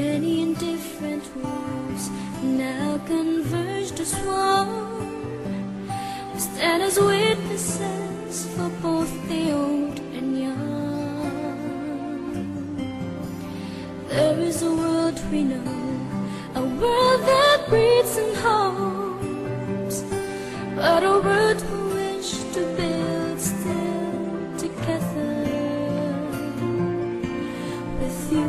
many and different wolves now converged to swarm. We stand as witnesses for both the old and young. There is a world we know, a world that breeds and homes, but a world we wish to build still together with you.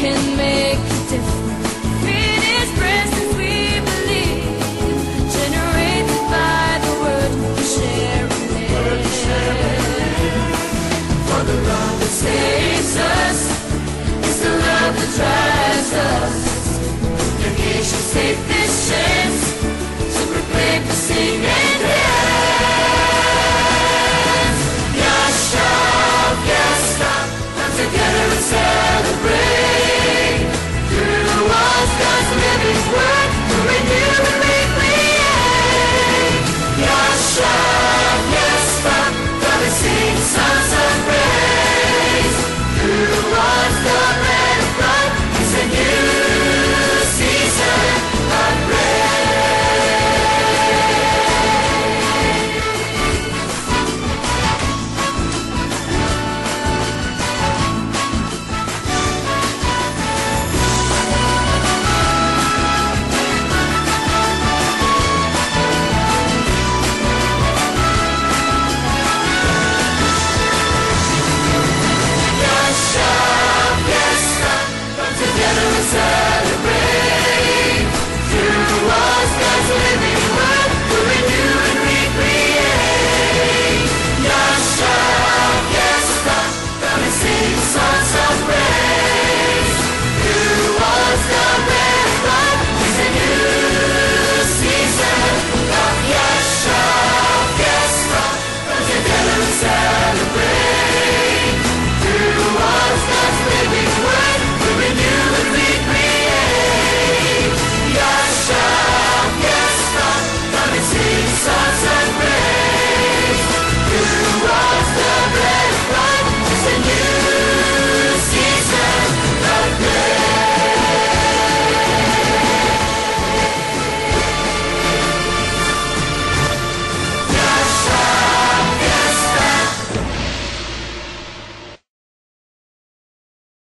Can make